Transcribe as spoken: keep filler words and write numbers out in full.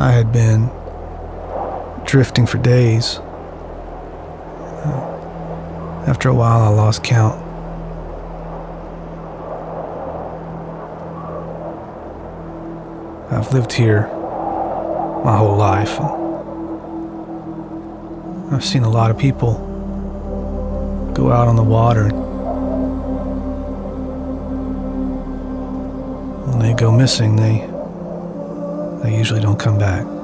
I had been drifting for days. After a while, I lost count. I've lived here my whole life. I've seen a lot of people go out on the water, and when they go missing, they, they usually don't come back.